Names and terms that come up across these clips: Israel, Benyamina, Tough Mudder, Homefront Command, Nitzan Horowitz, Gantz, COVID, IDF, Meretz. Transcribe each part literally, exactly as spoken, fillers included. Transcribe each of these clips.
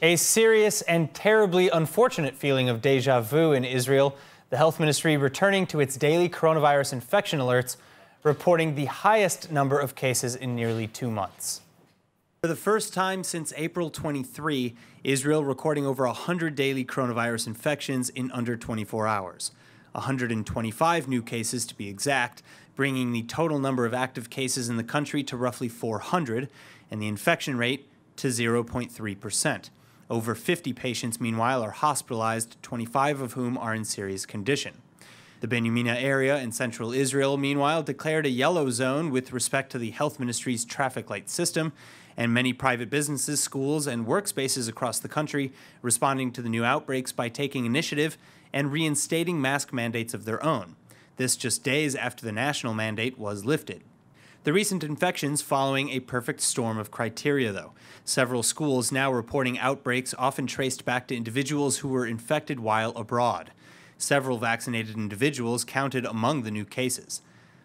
A serious and terribly unfortunate feeling of deja vu in Israel. The health ministry returning to its daily coronavirus infection alerts, reporting the highest number of cases in nearly two months. For the first time since April twenty-third, Israel recording over one hundred daily coronavirus infections in under twenty-four hours. one hundred twenty-five new cases to be exact, bringing the total number of active cases in the country to roughly four hundred, and the infection rate to zero point three percent. Over fifty patients, meanwhile, are hospitalized, twenty-five of whom are in serious condition. The Benyamina area in central Israel, meanwhile, declared a yellow zone with respect to the health ministry's traffic light system, and many private businesses, schools, and workspaces across the country responding to the new outbreaks by taking initiative and reinstating mask mandates of their own. This just days after the national mandate was lifted. The recent infections following a perfect storm of criteria, though. Several schools now reporting outbreaks often traced back to individuals who were infected while abroad. Several vaccinated individuals counted among the new cases.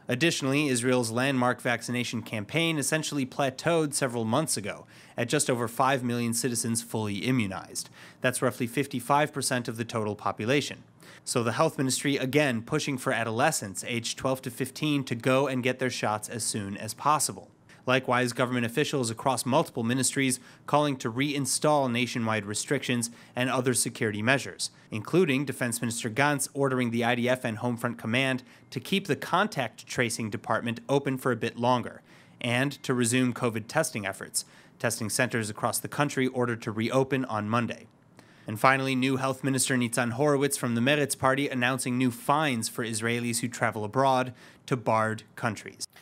Additionally, Israel's landmark vaccination campaign essentially plateaued several months ago at just over five million citizens fully immunized. That's roughly fifty-five percent of the total population. So the health ministry again pushing for adolescents aged twelve to fifteen to go and get their shots as soon as possible. Likewise, government officials across multiple ministries calling to reinstall nationwide restrictions and other security measures, including Defense Minister Gantz ordering the I D F and Homefront Command to keep the contact tracing department open for a bit longer and to resume COVID testing efforts. Testing centers across the country ordered to reopen on Monday. And finally, new Health Minister Nitzan Horowitz from the Meretz party announcing new fines for Israelis who travel abroad to barred countries.